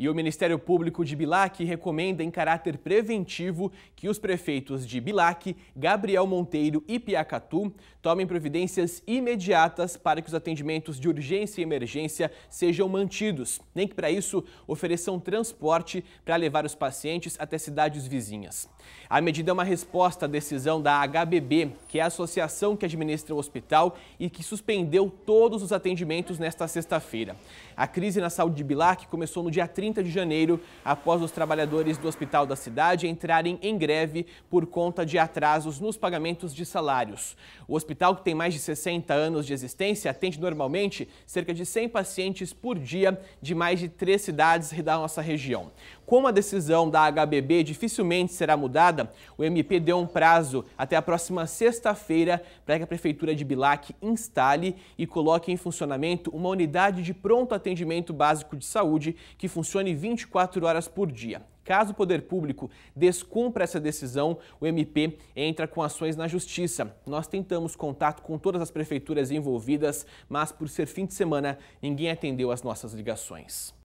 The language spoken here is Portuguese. E o Ministério Público de Bilac recomenda em caráter preventivo que os prefeitos de Bilac, Gabriel Monteiro e Piacatu tomem providências imediatas para que os atendimentos de urgência e emergência sejam mantidos, nem que para isso ofereçam transporte para levar os pacientes até cidades vizinhas. A medida é uma resposta à decisão da HBB, que é a associação que administra o hospital e que suspendeu todos os atendimentos nesta sexta-feira. A crise na saúde de Bilac começou no dia 30 de janeiro, após os trabalhadores do Hospital da Cidade entrarem em greve por conta de atrasos nos pagamentos de salários. O hospital, que tem mais de 60 anos de existência, atende normalmente cerca de 100 pacientes por dia de mais de 3 cidades da nossa região. Como a decisão da HBB dificilmente será mudada, o MP deu um prazo até a próxima sexta-feira para que a Prefeitura de Bilac instale e coloque em funcionamento uma unidade de pronto atendimento básico de saúde que funcione 24 horas por dia. Caso o poder público descumpra essa decisão, o MP entra com ações na justiça. Nós tentamos contato com todas as prefeituras envolvidas, mas por ser fim de semana, ninguém atendeu as nossas ligações.